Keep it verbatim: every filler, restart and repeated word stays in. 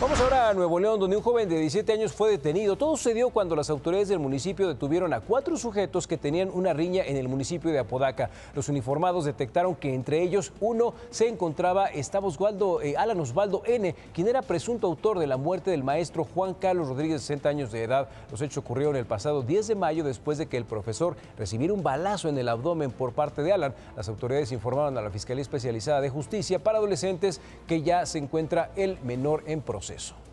Vamos ahora a Nuevo León, donde un joven de diecisiete años fue detenido. Todo sucedió cuando las autoridades del municipio detuvieron a cuatro sujetos que tenían una riña en el municipio de Apodaca. Los uniformados detectaron que entre ellos uno se encontraba estaba Osvaldo, eh, Alan Osvaldo N., quien era presunto autor de la muerte del maestro Juan Carlos Rodríguez, de sesenta años de edad. Los hechos ocurrieron el pasado diez de mayo, después de que el profesor recibiera un balazo en el abdomen por parte de Alan. Las autoridades informaron a la Fiscalía Especializada de Justicia para Adolescentes que ya se encuentra el menor en proceso. Eso.